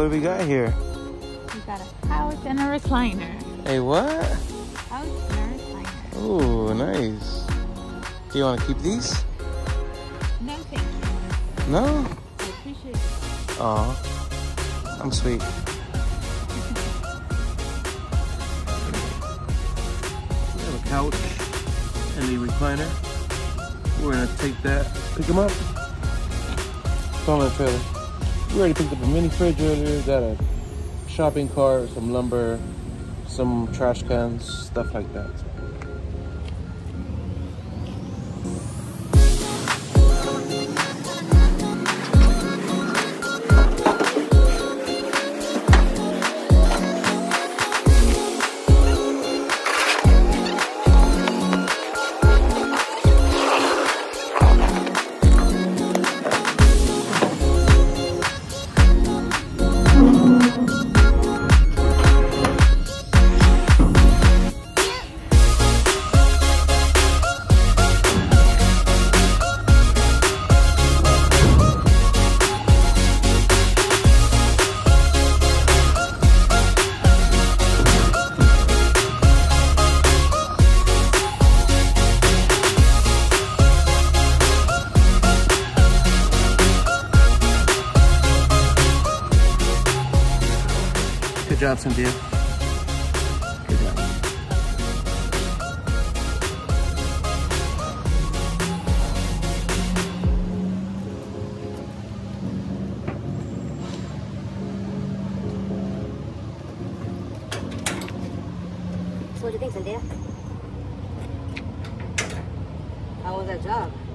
what do we got here? We got a couch and a recliner. Hey, what? Couch and a recliner. Ooh, nice. Do you want to keep these? No, thank you. No? I appreciate it. Aw, I'm sweet. We have a couch and a recliner. We're going to take that. Pick them up. Throw them in the trailer. We already picked up a mini fridge earlier, got a shopping cart, some lumber, some trash cans, stuff like that. Good job, Cynthia. Good job. So what do you think, Cynthia? How was that job?